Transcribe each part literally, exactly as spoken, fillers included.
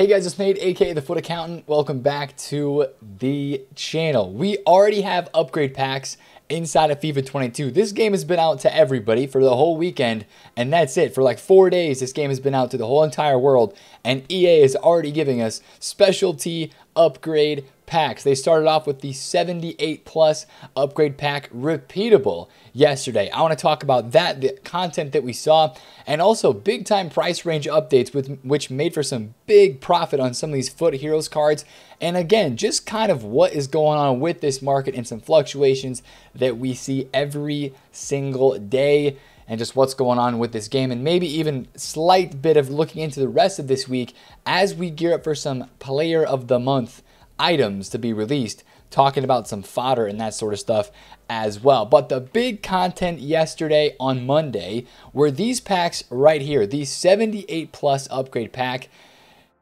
Hey guys, it's Nate, aka TheFutAccountant. Welcome back to the channel. We already have upgrade packs inside of FIFA twenty-two. This game has been out to everybody for the whole weekend, and that's it. For like four days, this game has been out to the whole entire world, and E A is already giving us specialty upgrade packs. They started off with the seventy-eight plus upgrade pack repeatable yesterday. I want to talk about that, the content that we saw, and also big time price range updates with which made for some big profit on some of these FUT Heroes cards. And again, just kind of what is going on with this market and some fluctuations that we see every single day, and just what's going on with this game, and maybe even slight bit of looking into the rest of this week as we gear up for some Player of the Month items to be released, talking about some fodder and that sort of stuff as well. But the big content yesterday on Monday were these packs right here, the seventy-eight plus upgrade pack.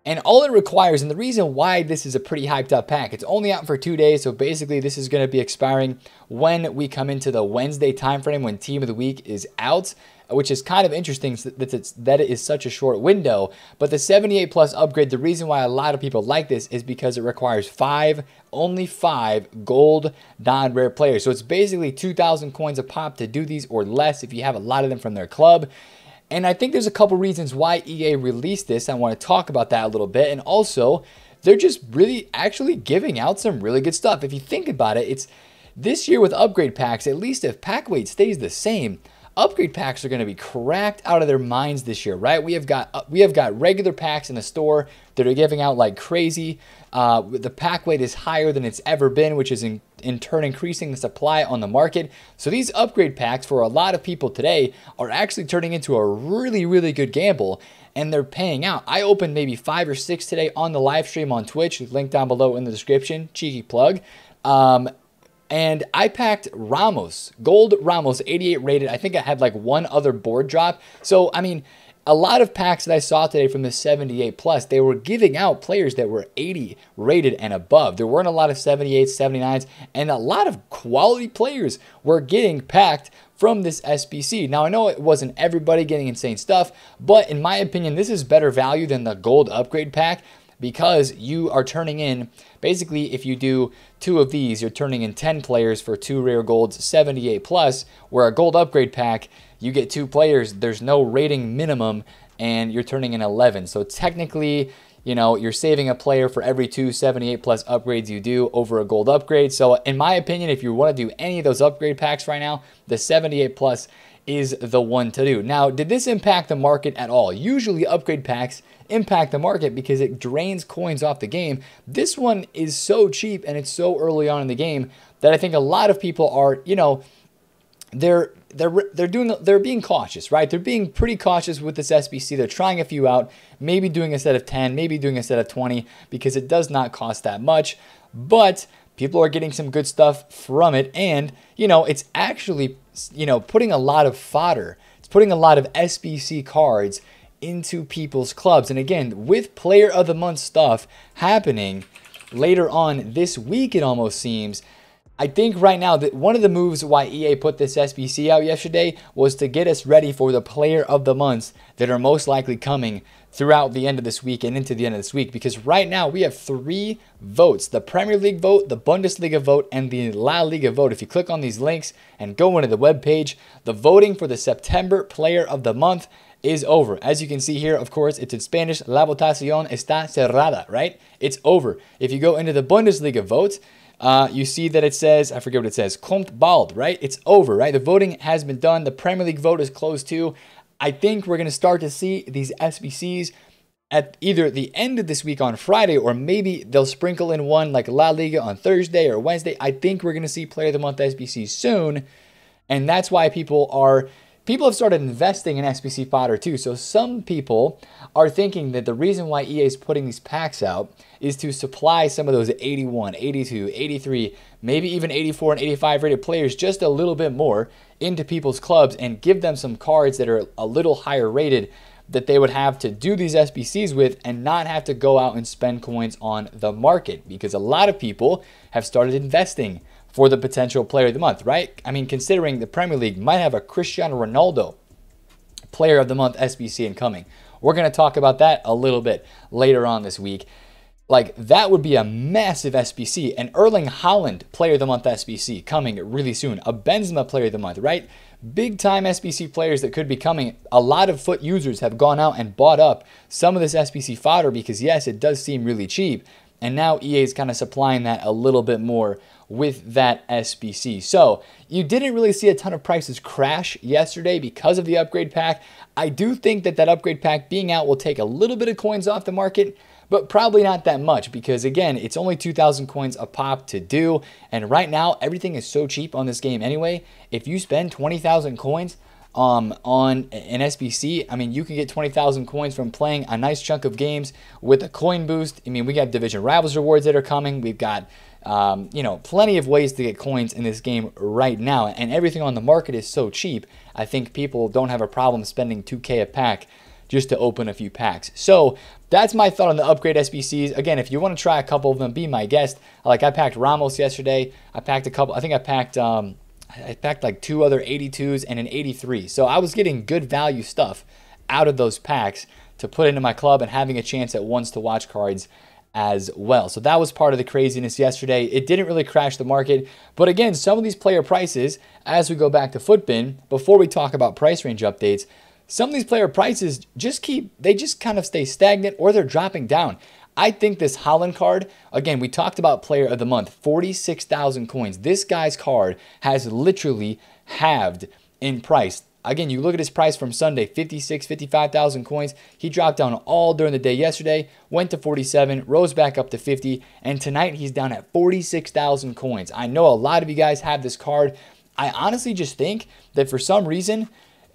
And all it requires, and the reason why this is a pretty hyped up pack, it's only out for two days, so basically this is going to be expiring when we come into the Wednesday time frame when Team of the Week is out, which is kind of interesting that it's, that it is such a short window. But the seventy-eight plus upgrade, the reason why a lot of people like this is because it requires five, only five gold non-rare players. So it's basically two thousand coins a pop to do these, or less if you have a lot of them from their club. And I think there's a couple reasons why E A released this. I want to talk about that a little bit. And also, they're just really actually giving out some really good stuff. If you think about it, it's this year with upgrade packs, at least if pack weight stays the same, upgrade packs are going to be cracked out of their minds this year, right? We have got we have got regular packs in the store that are giving out like crazy. Uh, the pack weight is higher than it's ever been, which is in, in turn increasing the supply on the market. So these upgrade packs for a lot of people today are actually turning into a really, really good gamble, and they're paying out. I opened maybe five or six today on the live stream on Twitch, link down below in the description, cheeky plug. Um, And I packed Ramos, gold Ramos, eighty-eight rated. I think I had like one other board drop. So, I mean, a lot of packs that I saw today from the seventy-eight plus, they were giving out players that were eighty rated and above. There weren't a lot of seventy-eights, seventy-nines, and a lot of quality players were getting packed from this S B C. Now, I know it wasn't everybody getting insane stuff, but in my opinion, this is better value than the gold upgrade pack, because you are turning in, basically if you do two of these, you're turning in ten players for two rare golds, seventy-eight plus, where a gold upgrade pack, you get two players, there's no rating minimum, and you're turning in eleven. So technically, you know, you're saving a player for every two seventy-eight plus upgrades you do over a gold upgrade. So in my opinion, if you want to do any of those upgrade packs right now, the seventy-eight plus is the one to do. Now, did this impact the market at all? Usually upgrade packs impact the market because it drains coins off the game. This one is so cheap and it's so early on in the game that I think a lot of people are, you know, they're they're they're doing they're being cautious, right? They're being pretty cautious with this S B C. They're trying a few out, maybe doing a set of ten, maybe doing a set of twenty, because it does not cost that much, but people are getting some good stuff from it, and you know, it's actually, you know, putting a lot of fodder. It's putting a lot of S B C cards into people's clubs. And again, with Player of the Month stuff happening later on this week, it almost seems, I think right now that one of the moves why E A put this S B C out yesterday was to get us ready for the Player of the Months that are most likely coming throughout the end of this week and into the end of this week, because right now we have three votes: the Premier League vote, the Bundesliga vote, and the La Liga vote. If you click on these links and go into the webpage, the voting for the September Player of the Month is over. As you can see here, of course, it's in Spanish, la votación está cerrada, right? It's over. If you go into the Bundesliga vote, Uh, you see that it says, I forget what it says, kommt bald, right? It's over, right? The voting has been done. The Premier League vote is closed too. I think we're going to start to see these S B Cs at either the end of this week on Friday, or maybe they'll sprinkle in one like La Liga on Thursday or Wednesday. I think we're going to see Player of the Month S B Cs soon. And that's why people are... People have started investing in S B C fodder too, so some people are thinking that the reason why E A is putting these packs out is to supply some of those eighty-one, eighty-two, eighty-three, maybe even eighty-four and eighty-five rated players just a little bit more into people's clubs, and give them some cards that are a little higher rated that they would have to do these S B Cs with, and not have to go out and spend coins on the market, because a lot of people have started investing for the potential Player of the Month, right? I mean, considering the Premier League might have a Cristiano Ronaldo Player of the Month S B C incoming, We're going to talk about that a little bit later on this week. Like, that would be a massive S B C. An Erling Haaland Player of the Month S B C coming really soon. A Benzema Player of the Month, right? Big-time S B C players that could be coming. A lot of FUT users have gone out and bought up some of this S B C fodder because, yes, it does seem really cheap. And now E A is kind of supplying that a little bit more with that S B C. So you didn't really see a ton of prices crash yesterday because of the upgrade pack. I do think that that upgrade pack being out will take a little bit of coins off the market, but probably not that much because, again, it's only two thousand coins a pop to do. And right now, everything is so cheap on this game anyway. If you spend twenty thousand coins um, on an S B C, I mean, you can get twenty thousand coins from playing a nice chunk of games with a coin boost. I mean, we got Division Rivals rewards that are coming. We've got, um, you know, plenty of ways to get coins in this game right now. And everything on the market is so cheap. I think people don't have a problem spending two K a pack just to open a few packs. So that's my thought on the upgrade S B Cs. Again, if you want to try a couple of them, be my guest. Like, I packed Ramos yesterday. I packed a couple. I think I packed um, I packed like two other eighty-twos and an eighty-three. So I was getting good value stuff out of those packs to put into my club and having a chance at once to watch cards as well. So that was part of the craziness yesterday. It didn't really crash the market. But again, some of these player prices, as we go back to Footbin, before we talk about price range updates, some of these player prices just keep, they just kind of stay stagnant or they're dropping down. I think this Haaland card, again, we talked about Player of the Month, forty-six thousand coins. This guy's card has literally halved in price. Again, you look at his price from Sunday, fifty-six, fifty-five thousand coins. He dropped down all during the day yesterday, went to forty-seven, rose back up to fifty, and tonight he's down at forty-six thousand coins. I know a lot of you guys have this card. I honestly just think that for some reason,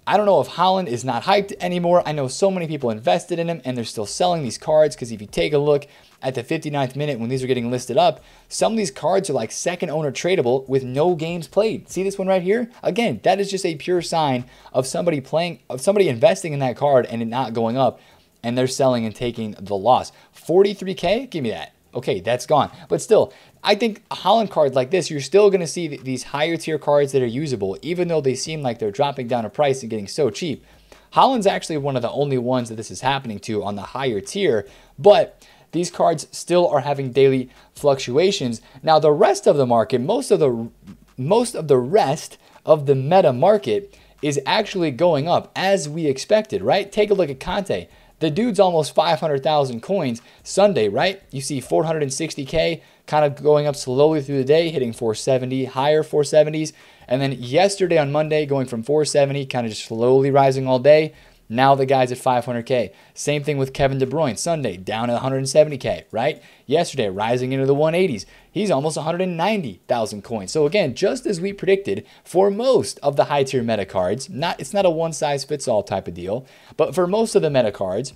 I don't know if Haaland is not hyped anymore. I know so many people invested in him and they're still selling these cards because if you take a look at the fifty-ninth minute when these are getting listed up, some of these cards are like second owner tradable with no games played. See this one right here? Again, that is just a pure sign of somebody playing, of somebody investing in that card and it not going up and they're selling and taking the loss. forty-three K? Give me that. Okay, that's gone. But still, I think a Haaland card like this, you're still going to see th these higher tier cards that are usable, even though they seem like they're dropping down a price and getting so cheap. Haaland's actually one of the only ones that this is happening to on the higher tier, but these cards still are having daily fluctuations. Now, the rest of the market, most of the, most of the rest of the meta market is actually going up as we expected, right? Take a look at Conte. The dude's almost five hundred thousand coins Sunday, right? You see four hundred sixty K kind of going up slowly through the day, hitting four seventy, higher four seventies. And then yesterday on Monday, going from four seventy, kind of just slowly rising all day. Now the guy's at five hundred K. Same thing with Kevin De Bruyne. Sunday, down at one seventy K, right? Yesterday, rising into the one eighties. He's almost one hundred ninety thousand coins. So again, just as we predicted, for most of the high-tier meta cards, not it's not a one-size-fits-all type of deal, but for most of the meta cards,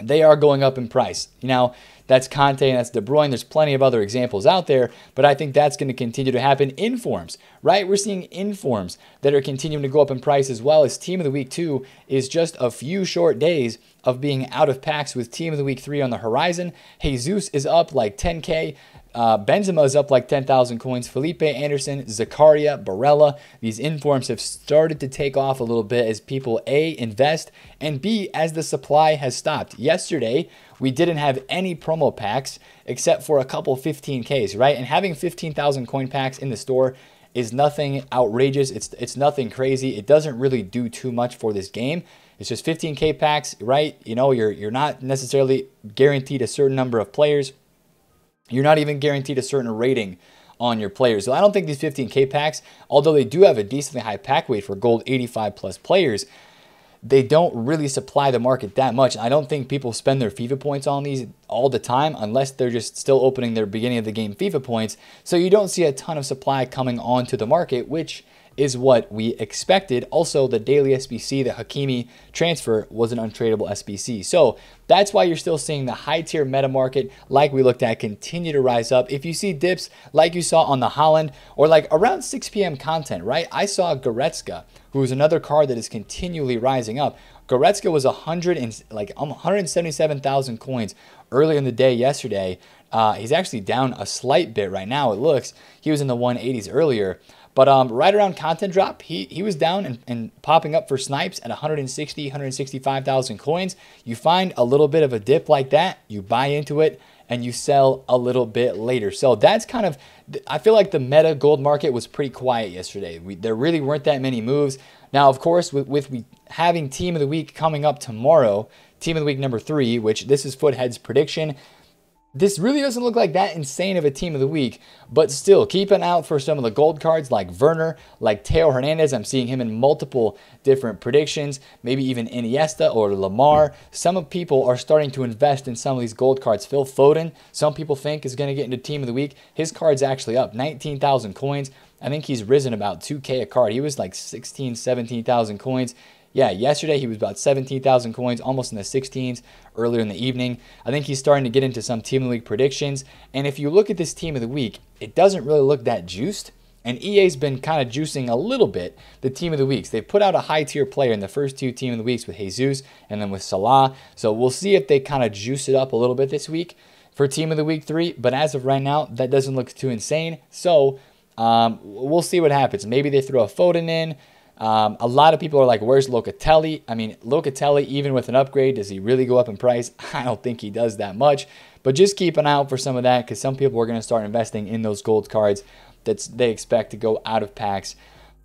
they are going up in price. Now, that's Conte and that's De Bruyne. There's plenty of other examples out there, but I think that's going to continue to happen. Informs, right? We're seeing informs that are continuing to go up in price as well as Team of the Week two is just a few short days of being out of packs with Team of the Week three on the horizon. Jesus is up like ten K. Uh, Benzema is up like ten thousand coins. Felipe Anderson, Zakaria, Barella. These informs have started to take off a little bit as people A, invest, and B, as the supply has stopped. Yesterday, we didn't have any promo packs except for a couple fifteen Ks, right? And having fifteen thousand coin packs in the store is nothing outrageous. It's, it's nothing crazy. It doesn't really do too much for this game. It's just fifteen K packs, right? You know, you're, you're not necessarily guaranteed a certain number of players. You're not even guaranteed a certain rating on your players. So I don't think these fifteen K packs, although they do have a decently high pack weight for gold eighty-five plus players, they don't really supply the market that much. I don't think people spend their FIFA points on these all the time unless they're just still opening their beginning of the game FIFA points. So you don't see a ton of supply coming onto the market, which is what we expected. Also, the daily S B C, the Hakimi transfer, was an untradeable S B C. So that's why you're still seeing the high-tier meta market, like we looked at, continue to rise up. If you see dips like you saw on the Haaland or like around six P M content, right? I saw Goretzka, who is another card that is continually rising up. Goretzka was one hundred and like one hundred seventy-seven thousand coins early in the day yesterday. Uh, he's actually down a slight bit right now, it looks. He was in the one eighties earlier. But um, right around content drop, he, he was down and, and popping up for snipes at one hundred sixty, one hundred sixty-five thousand coins. You find a little bit of a dip like that, you buy into it, and you sell a little bit later. So that's kind of, I feel like the meta gold market was pretty quiet yesterday. We, there really weren't that many moves. Now, of course, with, with we having Team of the Week coming up tomorrow, Team of the Week number three, which this is Foothead's prediction, this really doesn't look like that insane of a Team of the Week, but still keep an eye out for some of the gold cards like Werner, like Teo Hernandez. I'm seeing him in multiple different predictions, maybe even Iniesta or Lamar. Some of people are starting to invest in some of these gold cards. Phil Foden, some people think is going to get into Team of the Week. His card's actually up nineteen thousand coins. I think he's risen about two K a card. He was like sixteen, seventeen thousand coins. Yeah, yesterday he was about seventeen thousand coins, almost in the sixteens earlier in the evening. I think he's starting to get into some Team of the Week predictions. And if you look at this Team of the Week, it doesn't really look that juiced. And E A's been kind of juicing a little bit the Team of the Weeks. They've put out a high-tier player in the first two Team of the Weeks with Jesus and then with Salah. So we'll see if they kind of juice it up a little bit this week for Team of the Week three. But as of right now, that doesn't look too insane. So um, we'll see what happens. Maybe they throw a Foden in. Um, a lot of people are like, where's Locatelli? I mean, Locatelli, even with an upgrade, does he really go up in price? I don't think he does that much. But just keep an eye out for some of that because some people are going to start investing in those gold cards that they expect to go out of packs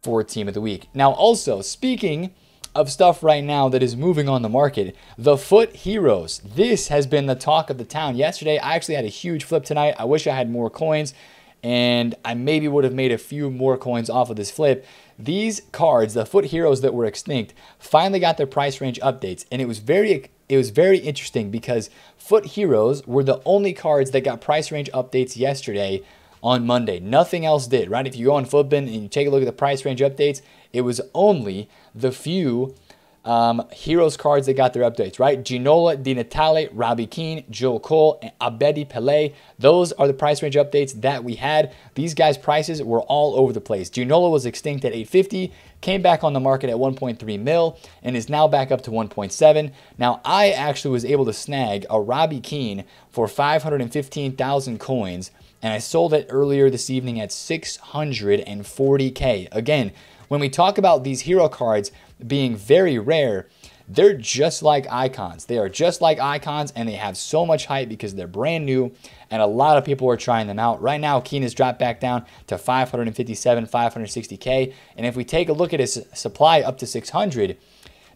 for Team of the Week. Now, also, speaking of stuff right now that is moving on the market, the FUT Heroes. This has been the talk of the town. Yesterday, I actually had a huge flip tonight. I wish I had more coins. And I maybe would have made a few more coins off of this flip. These cards, the FUT Heroes that were extinct, finally got their price range updates. And it was very it was very interesting because FUT Heroes were the only cards that got price range updates yesterday on Monday. Nothing else did, right? If you go on Footbin and you take a look at the price range updates, it was only the few um, Heroes cards that got their updates, right? Ginola, Di Natale, Robbie Keane, Joel Cole, and Abedi Pele. Those are the price range updates that we had. These guys' prices were all over the place. Ginola was extinct at eight fifty, came back on the market at one point three mil, and is now back up to one point seven. Now, I actually was able to snag a Robbie Keane for five hundred fifteen thousand coins, and I sold it earlier this evening at six hundred forty K. Again, when we talk about these hero cards being very rare, they're just like icons. They are just like icons, and they have so much hype because they're brand new, and a lot of people are trying them out. Right now, Keane has dropped back down to five fifty-seven, five sixty K, and if we take a look at his supply up to six hundred,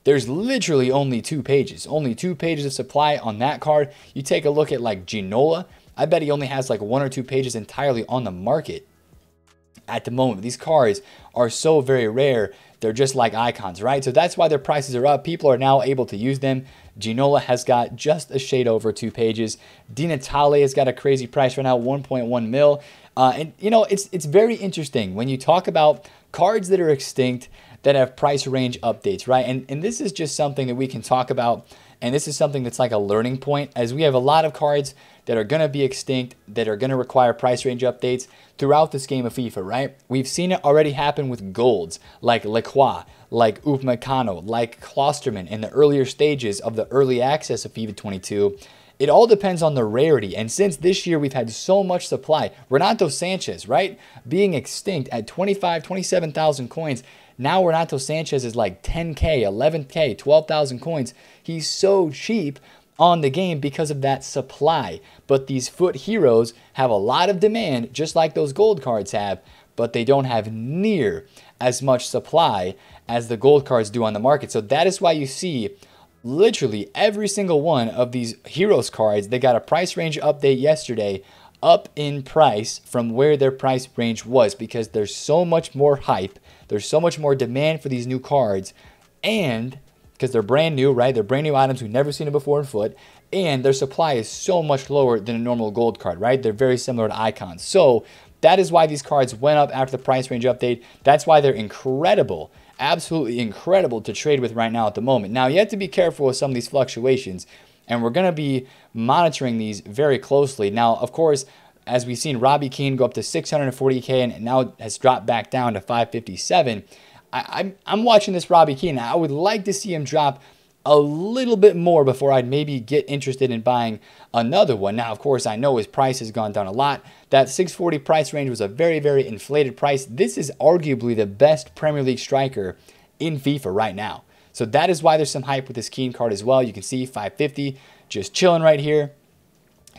there's literally only two pages. Only two pages of supply on that card. You take a look at like Ginola, I bet he only has like one or two pages entirely on the market at the moment. These cards are so very rare. They're just like icons, right? So that's why their prices are up. People are now able to use them. Ginola has got just a shade over two pages. Di Natale has got a crazy price right now, one point one mil. Uh, and, you know, it's it's very interesting when you talk about cards that are extinct that have price range updates, right? And, and this is just something that we can talk about. And this is something that's like a learning point, as we have a lot of cards that are going to be extinct, that are going to require price range updates throughout this game of FIFA, right? We've seen it already happen with golds, like Lacroix, like Ufmecano, like Klosterman in the earlier stages of the early access of FIFA twenty-two. It all depends on the rarity, and since this year we've had so much supply, Renato Sanchez, right, being extinct at twenty-five, twenty-seven thousand coins. Now Renato Sanchez is like ten K, eleven K, twelve thousand coins. He's so cheap on the game because of that supply. But these FUT Heroes have a lot of demand, just like those gold cards have, but they don't have near as much supply as the gold cards do on the market. So that is why you see literally every single one of these Heroes cards, they got a price range update yesterday, up in price from where their price range was, because there's so much more hype, there's so much more demand for these new cards, and because they're brand new, right? They're brand new items. We've never seen it before in FUT. And their supply is so much lower than a normal gold card, right? They're very similar to icons. So that is why these cards went up after the price range update. That's why they're incredible, absolutely incredible to trade with right now at the moment. Now, you have to be careful with some of these fluctuations, and we're going to be monitoring these very closely. Now, of course, as we've seen, Robbie Keane go up to six hundred forty K and now has dropped back down to five fifty-seven. I, I'm, I'm watching this Robbie Keane. I would like to see him drop a little bit more before I'd maybe get interested in buying another one. Now, of course, I know his price has gone down a lot. That six forty price range was a very, very inflated price. This is arguably the best Premier League striker in FIFA right now. So that is why there's some hype with this Keane card as well. You can see five fifty just chilling right here.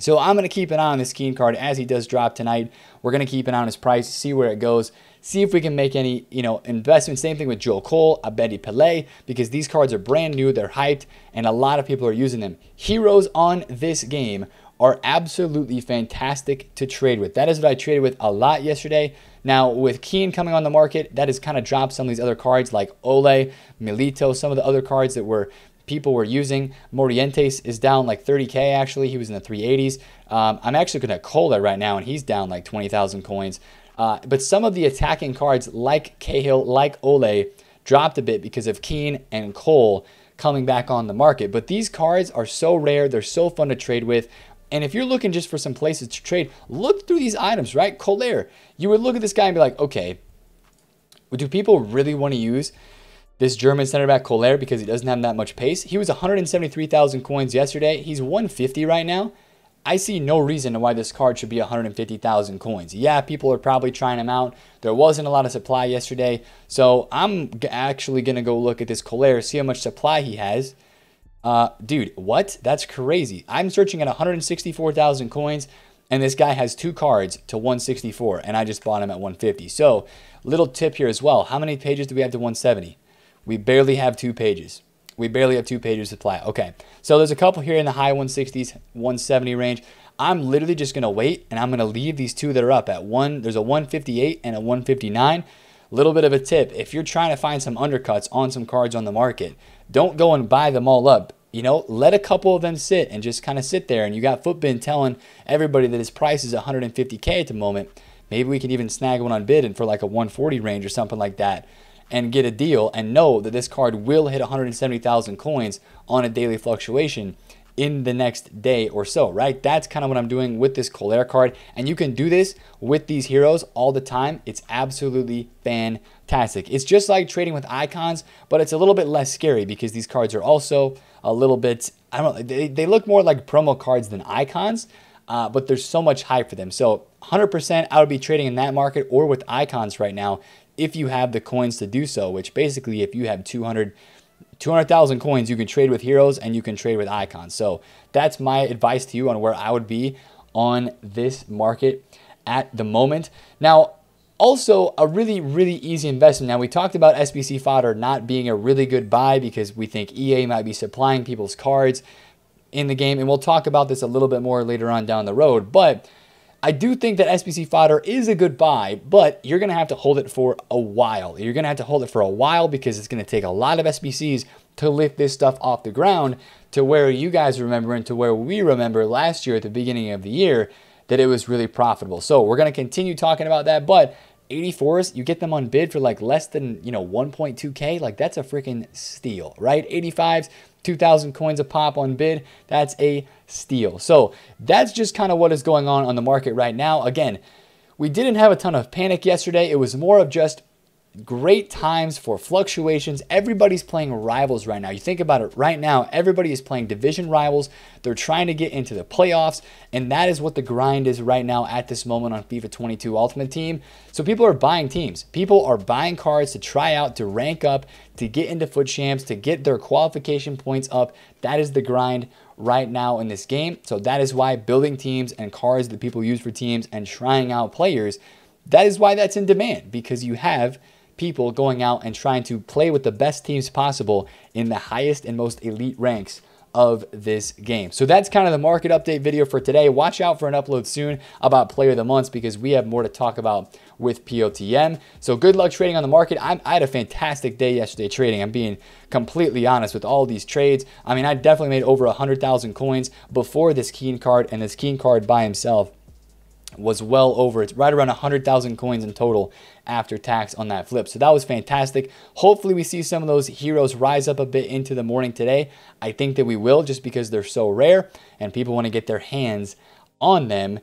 So I'm going to keep an eye on this Keane card as he does drop tonight. We're going to keep an eye on his price, see where it goes, see if we can make any, you know, investments. Same thing with Joel Cole, Abedi Pele, because these cards are brand new, they're hyped, and a lot of people are using them. Heroes on this game are absolutely fantastic to trade with. That is what I traded with a lot yesterday. Now, with Keane coming on the market, that has kind of dropped some of these other cards like Ole, Milito, some of the other cards that were people were using. Morientes is down like thirty K actually. He was in the three eighties. Um, I'm actually going to Colair right now, and he's down like twenty thousand coins. Uh, but some of the attacking cards like Cahill, like Ole, dropped a bit because of Keane and Cole coming back on the market. But these cards are so rare. They're so fun to trade with. And if you're looking just for some places to trade, look through these items, right? Colair. You would look at this guy and be like, okay, do people really want to use this German center back Colair because he doesn't have that much pace? He was one hundred seventy-three thousand coins yesterday. He's one fifty right now. I see no reason why this card should be one hundred fifty thousand coins. Yeah, people are probably trying him out. There wasn't a lot of supply yesterday. So I'm actually going to go look at this Colair, see how much supply he has. Uh, dude, what? That's crazy. I'm searching at one hundred sixty-four thousand coins, and this guy has two cards to one sixty-four, and I just bought him at one fifty. So little tip here as well. How many pages do we have to one seventy? We barely have two pages. We barely have two pages to supply. Okay, so there's a couple here in the high one sixties, one seventy range. I'm literally just going to wait, and I'm going to leave these two that are up at one. There's a one fifty-eight and a one fifty-nine. Little bit of a tip. If you're trying to find some undercuts on some cards on the market, don't go and buy them all up. You know, let a couple of them sit and just kind of sit there. And you got Footbin telling everybody that his price is one hundred fifty K at the moment. Maybe we can even snag one on bid and for like a one forty range or something like that and get a deal and know that this card will hit one hundred seventy thousand coins on a daily fluctuation in the next day or so, right? That's kind of what I'm doing with this Colair card. And you can do this with these heroes all the time. It's absolutely fantastic. It's just like trading with icons, but it's a little bit less scary because these cards are also a little bit, I don't know, they, they look more like promo cards than icons, uh, but there's so much hype for them. So one hundred percent I would be trading in that market or with icons right now if you have the coins to do so, which basically if you have two hundred thousand coins, you can trade with heroes and you can trade with icons. So that's my advice to you on where I would be on this market at the moment. Now, also a really, really easy investment. Now, we talked about S B C fodder not being a really good buy because we think E A might be supplying people's cards in the game. And we'll talk about this a little bit more later on down the road. But I do think that S B C fodder is a good buy, but you're going to have to hold it for a while. You're going to have to hold it for a while because it's going to take a lot of S B Cs to lift this stuff off the ground to where you guys remember and to where we remember last year at the beginning of the year that it was really profitable. So we're going to continue talking about that, but eighty-fours, you get them on bid for like less than, you know, one point two K. Like that's a freaking steal, right? eighty-fives, two thousand coins a pop on bid. That's a steal. So that's just kind of what is going on on the market right now. Again, we didn't have a ton of panic yesterday. It was more of just great times for fluctuations. Everybody's playing rivals right now. You think about it right now, everybody is playing division rivals. They're trying to get into the playoffs, and that is what the grind is right now at this moment on FIFA twenty-two Ultimate Team. So people are buying teams. People are buying cards to try out, to rank up, to get into FUT Champs, to get their qualification points up. That is the grind right now in this game. So that is why building teams and cards that people use for teams and trying out players, that is why that's in demand, because you have people going out and trying to play with the best teams possible in the highest and most elite ranks of this game. So that's kind of the market update video for today. Watch out for an upload soon about Player of the Month because we have more to talk about with P O T M. So good luck trading on the market. I'm, I had a fantastic day yesterday trading. I'm being completely honest with all these trades. I mean, I definitely made over one hundred thousand coins before this Keane card, and this Keane card by himself was well over, it's right around one hundred thousand coins in total after tax on that flip. So that was fantastic. Hopefully we see some of those heroes rise up a bit into the morning today. I think that we will, just because they're so rare and people want to get their hands on them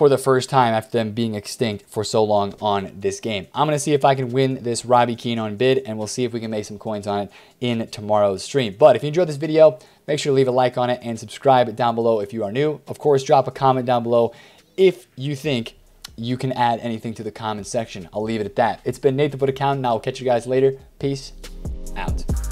for the first time after them being extinct for so long on this game. I'm going to see if I can win this Robbie Keane on bid, and we'll see if we can make some coins on it in tomorrow's stream. But if you enjoyed this video, make sure to leave a like on it and subscribe down below if you are new. Of course, drop a comment down below if you think you can add anything to the comment section. I'll leave it at that. It's been Nate the FUT Accountant, and I'll catch you guys later. Peace out.